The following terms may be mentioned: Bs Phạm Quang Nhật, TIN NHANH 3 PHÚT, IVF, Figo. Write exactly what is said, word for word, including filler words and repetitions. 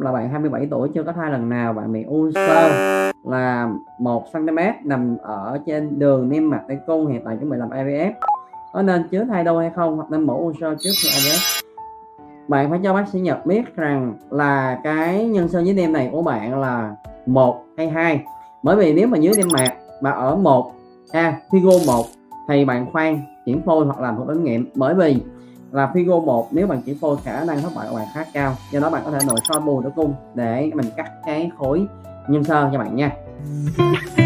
là bạn hai mươi bảy tuổi chưa có thai lần nào, bạn bị u xơ là một xăng-ti-mét nằm ở trên đường niêm mạc tử cung, hiện tại chuẩn bị làm I V F. Có nên chứa thai đôi hay không, hoặc nên mổ u xơ trước khi I V F? Bạn phải cho bác sĩ Nhật biết rằng là cái nhân sơ dưới niêm này của bạn là một hay hai. Bởi vì nếu mà dưới niêm mạc mà ở một a Figo một thì bạn khoan chuyển phôi hoặc làm một ống nghiệm, bởi vì là Figo một nếu bạn chuyển phôi khả năng thất bại của bạn khá cao, do đó bạn có thể nội soi bù tử cung để mình cắt cái khối nhân sơ cho bạn nha.